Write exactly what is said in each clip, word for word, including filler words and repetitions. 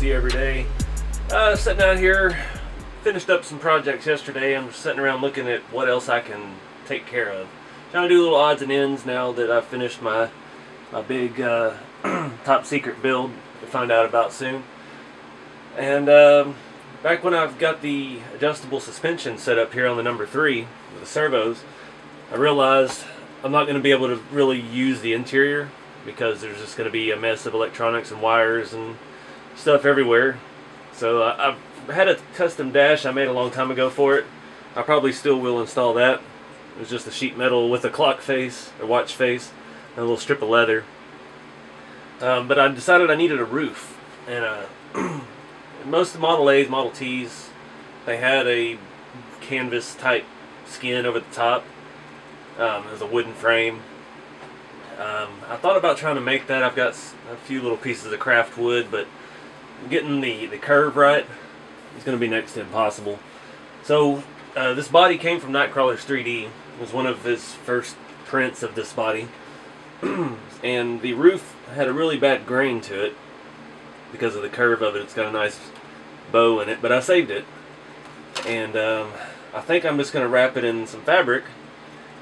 R C Everyday. Uh, sitting out here, finished up some projects yesterday. I'm just sitting around looking at what else I can take care of. Trying to do little odds and ends now that I've finished my, my big uh, top secret build to find out about soon. And um, back when I've got the adjustable suspension set up here on the number three with the servos, I realized I'm not going to be able to really use the interior, because there's just going to be a mess of electronics and wires and stuff everywhere. So uh, I've had a custom dash I made a long time ago for it. I probably still will install that. It was just a sheet metal with a clock face, a watch face, and a little strip of leather. Um, but I decided I needed a roof. And uh, most of the Model A's, Model T's, they had a canvas type skin over the top. Um, it was a wooden frame. Um, I thought about trying to make that. I've got a few little pieces of craft wood, but getting the, the curve right is going to be next to impossible. So uh, this body came from Nightcrawlers three D. It was one of his first prints of this body. And the roof had a really bad grain to it because of the curve of it. It's got a nice bow in it, but I saved it. And um, I think I'm just going to wrap it in some fabric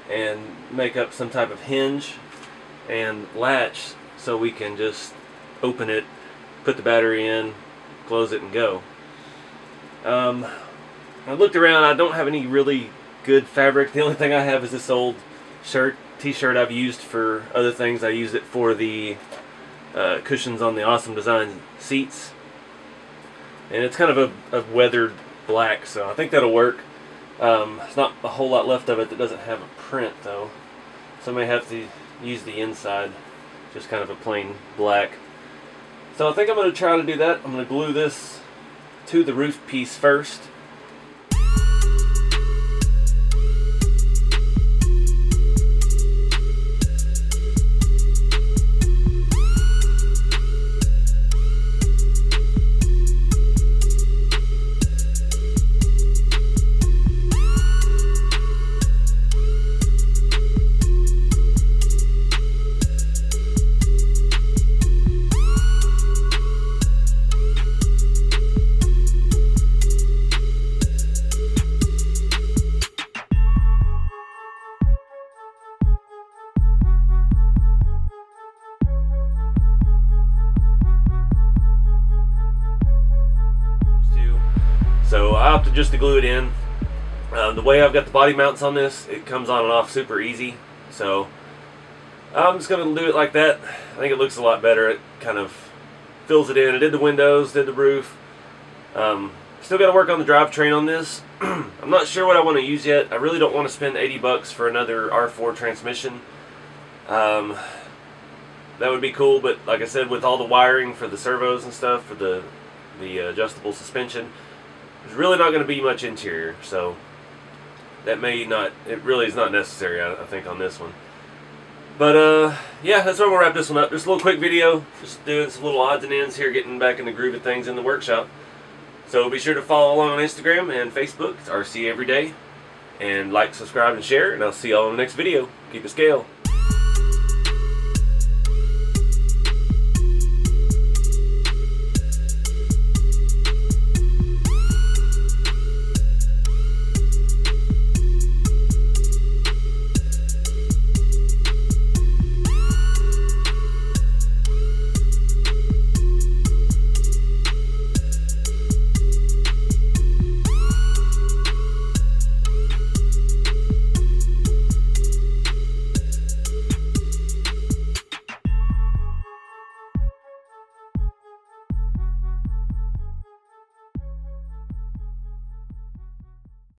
and make up some type of hinge and latch, so we can just open it, put the battery in, close it, and go. Um, I looked around. I don't have any really good fabric. The only thing I have is this old shirt, t-shirt I've used for other things. I used it for the uh, cushions on the Awesome Design seats. And it's kind of a, a weathered black, so I think that'll work. Um, it's not a whole lot left of it that doesn't have a print, though. So I may have to use the inside, just kind of a plain black. So I think I'm going to try to do that. I'm going to glue this to the roof piece first. So I opted just to glue it in. Um, the way I've got the body mounts on this, it comes on and off super easy. So I'm just going to do it like that. I think it looks a lot better. It kind of fills it in. I did the windows, did the roof. Um, still got to work on the drivetrain on this. I'm not sure what I want to use yet. I really don't want to spend eighty bucks for another R four transmission. Um, that would be cool, but like I said, with all the wiring for the servos and stuff, for the, the adjustable suspension, there's really not going to be much interior, so that may not, it really is not necessary, I, I think, on this one. But, uh, yeah, that's where I'm going to wrap this one up. Just a little quick video, just doing some little odds and ends here, getting back in the groove of things in the workshop. So be sure to follow along on Instagram and Facebook. It's R C Everyday. And like, subscribe, and share, and I'll see you all in the next video. Keep it scale.